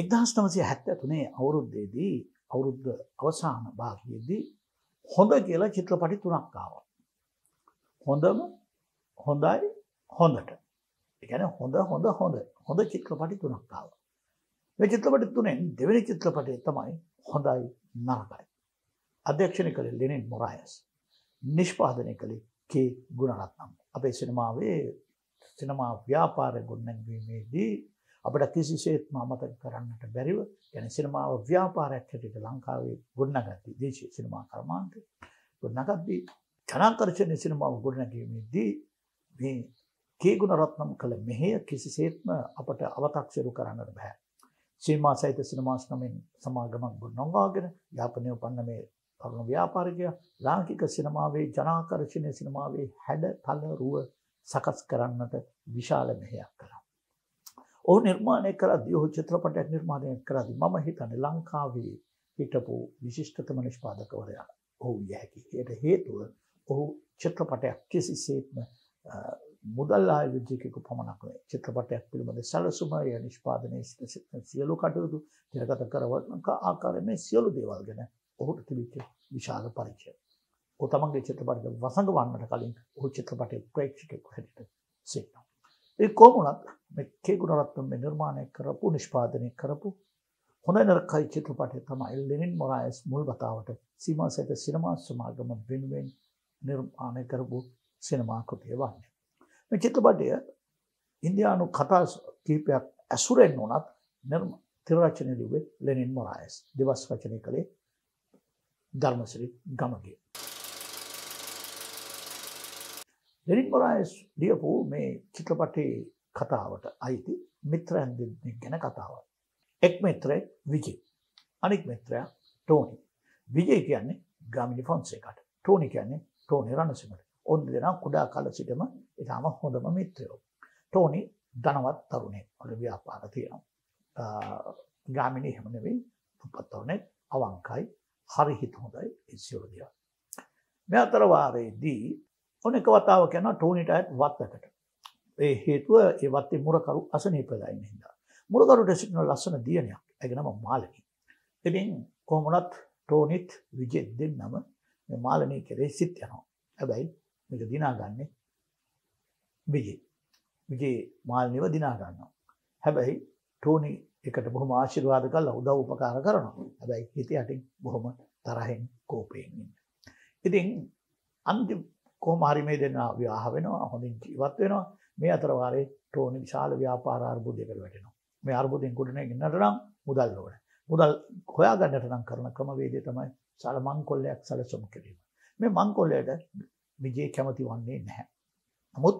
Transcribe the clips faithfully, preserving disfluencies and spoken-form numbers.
ಹತ್ತೊಂಬತ್ತು ನೂರ ಎಪ್ಪತ್ತನೇ ಅವೃದ್ಧಿ ಅವೃದ್ಧ ಅವಸಾನ ಭಾಗಿಯಲ್ಲಿ ಹೊಂದಗೆಲ ಚಿತ್ರಪಟಿ ತುಣಕ್ಕಾವ ಹೊಂದಮ ಹೊಂದಾಯಿ ಹೊಂದಟ ಯಾಕಂದ್ರೆ ಹೊಂದ ಹೊಂದ ಹೊಂದ ಹೊಂದ ಚಿತ್ರಪಟಿ ತುಣಕ್ಕಾವ ಈ ಚಿತ್ರಪಟಿ ತುಣೆ ದೇವನಿ ಚಿತ್ರಪಟಿ ತಮಾಯಿ ಹೊಂದಾಯಿ ನರಕಾಯಿ ಅಧ್ಯಕ್ಷನೆ ಕಲೆ ಲೆನಿನ್ ಮೊರಾಯಸ್ ನಿಷ್ಪಾದನೆ ಕಲೆ ಕೆ ಗುಣರತ್ನಂ ಅಪೇ ಸಿನಿಮಾವೇ ಸಿನಿಮಾ ವ್ಯಾಪಾರಗೊಂಡಂಗಿಮೇದಿ අපිට කිසිසේත්ම අමතක කරන්නට බැරිව يعني සිනමාව ව්‍යාපාරයක් හැටියට ලංකාවේ ගොඩනගatti දේශීය සිනමා කර්මාන්තය ගොඩනගatti ජනාකර්ෂණ සිනමාව ගොඩනැගීමේදී මේ කේ.ගුණරත්නම් කළ මෙහෙය කිසිසේත්ම අපට අව탁සිරු කරන්නට බෑ සිනමා සහිත සිනමා ස්නමින් සමාගමක් ගොඩනගාගෙන යාපනය උපන්න මේ තරුණ ව්‍යාපාරිකයා ලාංකික සිනමාවේ ජනාකර්ෂණ සිනමාවේ හැඩතල රුව සකස් කරන්නට විශාල මෙහෙයක් කළා और निर्माण करदी हो चित्रपट निर्माण करदी मम हितने लंकावे हिटपू विशिष्टतम निष्पादकवरया ओह यह कि एट हेतु ओह चित्रपट किसिसेत्म मुदल्ला विजयकू पमनक चित्रपट पिलिबंद सलसुम या निष्पादने सियलु कटयुतु तिरगत करवनक आकार में सियलु देवल गण ओहट तिबिच विशाल परिचय ओ तमंगे चित्रपट वसंग वन्नट कलिन ओह चित्रपट प्रेक्षकेकु हेडिट सेट ඒ කොමුණත් මේ කේ.ගුණරත්නම් මේ නිර්මාණය කරපු නිෂ්පාදනය කරපු හොඳ නරකයි චිත්‍රපටය තමයි ලෙනින් මොරායස් මුල් වතාවට සීමා සහිත සිනමා සමාගම වෙනුවෙන් නිර්මාණය කරපු සිනමා කෘතිය වන්නේ. මේ චිත්‍රපටය ඉන්දියානු කතා කීපයක් ඇසුරෙන් වුණත් නිර්මාණ තිරචනය ලිව්වේ ලෙනින් මොරායස්. දවස් රචනය කළේ ධර්මශ්‍රී ගමගේ. ලෙනින් මොරායස් ලියපු මේ චිත්‍රපටයේ කතාවට අයිති මිත්‍රයන් දෙන්නෙක් ගැන කතාවක්. එක් මිත්‍රයෙක් විජේ. අනෙක් මිත්‍රයා ටෝනි. විජේ කියන්නේ ගාමිනි ෆොන්සේකාට. ටෝනි කියන්නේ ටෝනි රණසිංහට. ඔන්න දෙනා කුඩා කාලේ සිටම ඉතාම හොඳම මිත්‍රයෝ. ටෝනි ධනවත් තරුණයෙක්. ඔහුගේ ව්‍යාපාර තියෙනවා. ගාමිනි එහෙම නෙවෙයි. පුපතෝනේ අවංකයි, හරි හිත හොඳයි ඒ සියලු දේවල්. මේ අතර වාරේදී उनके वताव क्या टोनी टाइट वत्तकटे हेतु ये वत्ते मुरकरु असनीपदायन हिंदा मुरकरु डेसिग्नल लसन दियन याक एगनम मालिनी इदिन कोमुनत टोनित विजय दिन्नम मे मालिनी केरे सित यनो හැබැයි මේක දිනා ගන්න විජේ විජේ මාලිනීව දිනා ගන්නවා හැබැයි टोनी එකට බොහොම ආශිර්වාද කරලා උදව් උපකාර කරනවා හැබැයි හිත යටින් බොහොම තරහෙන් කෝපයෙන් ඉන්න ඉතින් අන්තිම කොහොම හරි මේ දෙන්නා විවාහ වෙනවා හොඳින් ජීවත් වෙනවා මේ අතර වාරේ ටෝනි විශාල ව්‍යාපාර අර්බුදයකට වැටෙනවා මේ අර්බුදෙන් ගොඩනැගෙන්නට නම් මුදල් ඕනේ මුදල් හොයාගන්නට නම් කරන ක්‍රමවේදය තමයි සාල මංකොල්ලයක් සැලසුම් කිරීම මේ මංකොල්ලයට විජේ කැමති වන්නේ නැහැ නමුත්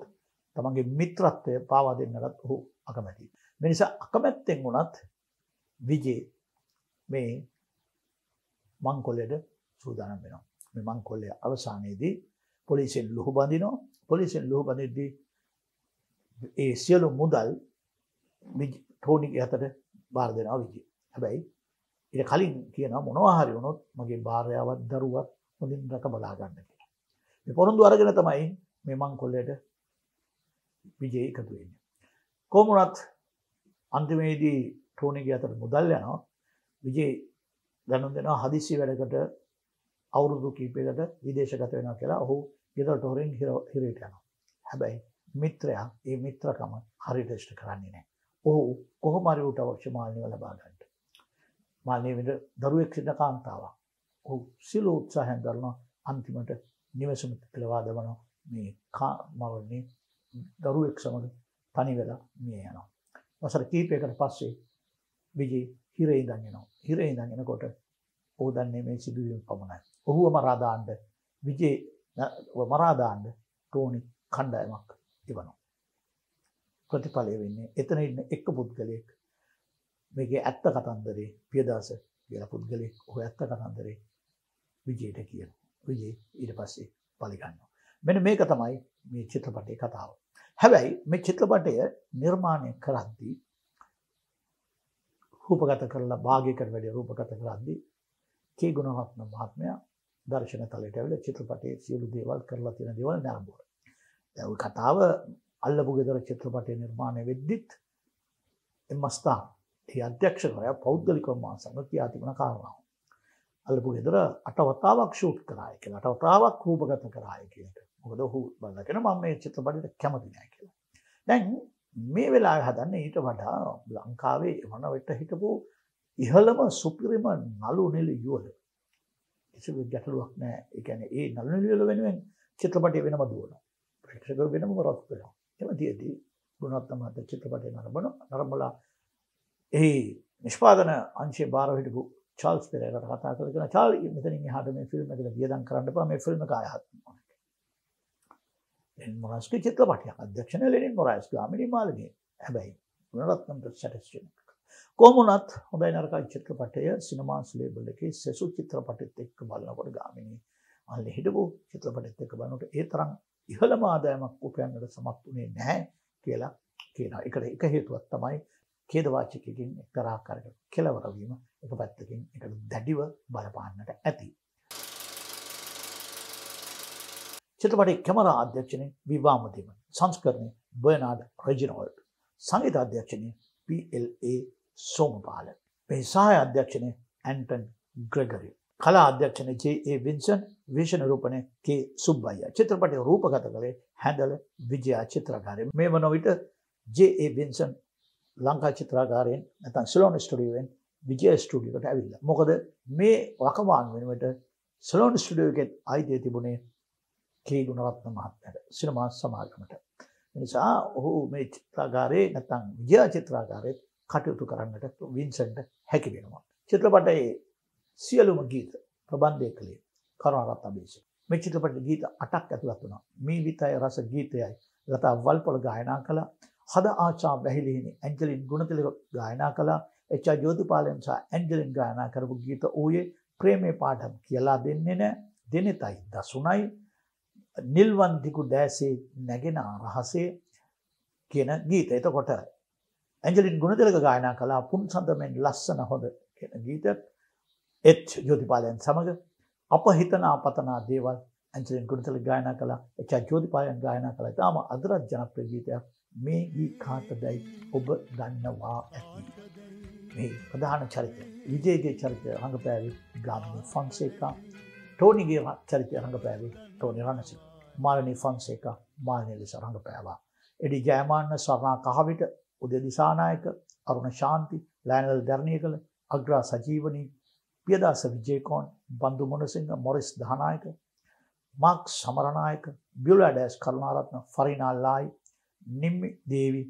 තමන්ගේ මිත්‍රත්වය පාවා දෙන්නවත් ඔහු අකමැතියි මේ නිසා අකමැත්තෙන් වුණත් විජේ මේ මංකොල්ලයට සූදානම් වෙනවා මේ මංකොල්ලය අවසානයේදී පොලිසියෙන් ලුහු බඳිනවා පොලිසියෙන් ලුහු බඳිද්දී ඒ සියලු මුදල් ටෝනිගේ අතට බාර දෙනවා විජේ. හැබැයි ඊට කලින් කියනවා මොනවා හරි වුණොත් මගේ භාර්යාවත් දරුවත් හොඳින් රැක බලා ගන්න කියලා. මේ පොරොන්දු අරගෙන තමයි මේ මංකොල්ලයට විජේ එකතු වෙන්නේ. කොහොම වුණත් අන්තිමේදී ටෝනිගේ අතට මුදල් යනවා. විජේ ගණන් දෙනවා හදිසි වැඩකට අවුරුදු කීපයකට විදේශගත වෙනවා කියලා ඔහු ගෙදරට හොරෙන් හිරේට යනවා. හැබැයි මිත්‍රයා මේ මිත්‍රකම හරියට ඉෂ්ට කරන්නේ නැහැ. ඔහු කොහොම හරි උට අවශ්‍ය මාළනිය ලබා ගන්නට. මාළනියට දරුවෙක් සිට කාන්තාවක්. ඔහු සියලු උත්සාහයන් දරනවා අන්තිමට නිවසම පිටලවා දමනවා. මේ මාළනිය දරුවෙක් සමග තනි වෙලා මිය යනවා. වසර කීපයකට පස්සේ විජේ හිරේ ඉඳන් එනවා. හිරේ ඉඳන් එනකොට ඔහු දන්නේ මේ සිදුවීම පමණයි. ඔහුව මරා දාන්න විජේ මරා දාන්න ටෝනි කණ්ඩායමක් තිබෙනවා. ප්‍රතිඵලය වෙන්නේ එතන ඉන්න එක පුද්ගලයෙක් මේකේ ඇත්ත කතන්දරේ පියදාස කියලා පුද්ගලයෙක් ඔහු ඇත්ත කතන්දරේ විජේට කියනවා. විජේ ඊට පස්සේ පරිගන්නවා. මෙන්න මේක තමයි මේ චිත්‍රපටයේ කතාව. හැබැයි මේ චිත්‍රපටය නිර්මාණය කරද්දී රූපගත කරලා භාගයකට වැඩි රූපගත කරද්දී කේ.ගුණරත්න මහත්මයා දර්ශන තලයට ඇවිල්ලා චිත්‍රපටයේ සියලු දේවල් කරලා තියෙන දේවල් නරඹුවා. දැන් ওই කතාව අල්ලපු ගෙදර චිත්‍රපටයේ නිර්මාණය වෙද්දිත් එම්මස්තා අධ්‍යක්ෂකවරයා පෞද්ගලිකව මා සමග කියා තිබුණ කාරණාව. අල්ලපු ගෙදර අට වතාවක් ෂූට් කරායි කියලා. අට වතාවක් රූපගත කරායි කියලා. මොකද ඔහු බලලා කියන මම මේ චිත්‍රපටයට කැමති නැහැ කියලා. දැන් මේ වෙලාවේ හදන්නේ ඊට වඩා ලංකාවේ මොන වෙට හිටපු ඉහළම සුපිරිම නළු නෙළි යුවල. කිසිම ගැටලුවක් නැහැ. ඒ කියන්නේ ඒ නළු නෙළි වල වෙනුවෙන් චිත්‍රපටය වෙනම දුවනවා. ප්‍රේක්ෂකව වෙනම කරස් කරනවා. එමෙතිදී ගුණරත්න මහතා චිත්‍රපටය නරඹන නරඹලා ඒ නිෂ්පාදන අංශයේ බාර හිටපු චාල්ස් පෙරේරාට කතා කරගෙන චාල් මෙතනින් එහාට මේ ෆිල්ම් එක වියදම් කරන්න එපා මේ ෆිල්ම් එක ආයහත් එන් මොරස් චිත්‍රපටය අධ්‍යක්ෂණය ලෙනින් මොරස් ගාමිණී මාලිනී හැබැයි ගුණරත්නම්ට සැටිස්ෆැක්ෂන් කොමුණත් හොඳයි නරකයි චිත්‍රපටය සිනමාස් ලේබල් එකේ සෙසු චිත්‍රපටෙත් එක්ක බලනකොට ගාමිණී අල්ල හිටපු චිත්‍රපටෙත් එක්ක බලනකොට ඒ තරම් ඉහළම ආදායමක් උපයන්නට සමත් වුණේ නැහැ කියලා කියනවා. ඒකට එක හේතුවක් තමයි ඛේදවාචකකින් එක්තරා ආකාරයක කෙලවර වීම එක පැත්තකින් ඒකට දැඩිව බලපාන්නට ඇති. चित्रपट कैमरा अध्यक्ष ने विवामदेवन संस्करण बर्नार्ड रेजिनॉल्ड संगीत अध्यक्ष ने पी एल ए सोमपाल सहाय अध्यक्ष ने एंटन ग्रेगरी कला अध्यक्ष ने जे ए विंसन विषय निरूपण के सुब्बैया चित्रपट रूपगत कले हैंडल विजया चित्रकार मे मनोविट जे ए विंसन लंका चित्रकार सिलोन स्टूडियो विजय स्टूडियो आविल्ला मोकद मे वकवान वेनुवट सिलोन स्टूडियो के आयते तिबुने के.गुणරත්න මහත්තයාට සිනමා සමාගමට. ඒ නිසා ඔහු මේ චිත්‍රාගාරේ නැත්නම් විජය චිත්‍රාගාරේ කටයුතු කරන්නට වින්සන්ට් හැකි වෙනවා. චිත්‍රපටයේ සියලුම ගීත ප්‍රබන්ධය කළේ කරුණාරත්න අබේසි. මේ චිත්‍රපටයේ ගීත අටක් ඇතුළත් වුණා. මේ විතය රස ගීතයයි ලතා වල්පොල ගායනා කළා. හද ආචා වැහිලිහිණි ඇන්ජලින් ගුණතිලක ගායනා කළා. එච් ආර් ජෝතිපාලන් සහ ඇන්ජලින් ගායනා කරපු ගීත ඌයේ ප්‍රේමේ පාඩම් කියලා දෙන්නේ නැ දෙනෙතයි දසුණයි නිල්වන්තිකු දැසේ නැගෙන රහසේ කියන ගීත. එතකොට ඇන්ජලින් ගුණතිලක ගායනා කළා පුන්සඳමෙන් ලස්සන හොඳ කියන ගීත. එච් ජෝතිපාලයන් සමග අප හිතන අපතනා දේවල් ඇන්ජලින් ගුණතිලක ගායනා කළා. එච් ජෝතිපාලයන් ගායනා කළා. ඊටම අදරත් ජනප්‍රිය ගීතයක්. මේ ගී කාටදයි ඔබ දන්නවා ඇති. මේ ප්‍රධාන චරිතය විජේගේ චරිතය රංගපෑවේ ගාමිනී ෆොන්සේකා. टोनीगे चरित्र रंगपैवे टोनी रणसिंह मालिनी फोंसेका मालिनी लिसा रंगपैवा एडी जयमान स्वर्णा कहाविट उदय दिसानायक अरुण शांति लायनल दरनियगल अग्रा सजीवनी पियदास विजेकोन बंधु मुनसिंह मोरिस दहानायक मार्क समरनायक ब्यूला डैस करुणारत्न फरीना लाई निम्मी देवी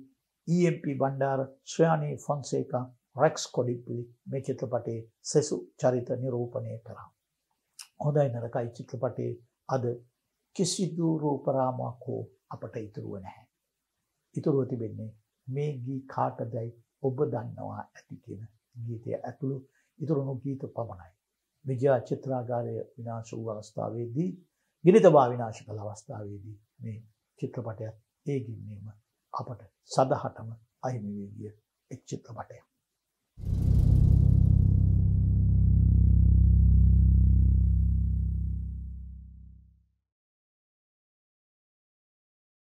ईएमपी भंडार श्रेयानी फोंसेका रेक्स कोडिप्पिली मे चित्रपटे सेसु चरित्र निरूपणे करा හොඳයි නරකයි චිත්‍රපටයේ අද කිසිදු රූපරාමයක් හෝ අපට ඉතුරුව නැහැ. ඉතුරුව තිබෙන්නේ මේ ගී කාටදයි ඔබ දන්නවා ඇති කියන ගීතය ඇතුළු ඉතුරු නොගීත පමණයි. විජයා චිත්‍රාගාරය විනාශ වූ අවස්ථාවේදී ගිනිතබා විනාශ කළ අවස්ථාවේදී මේ චිත්‍රපටය ඒ ගින්නෙම අපට සදහටම අහිමි වී ගිය එක් චිත්‍රපටයක්.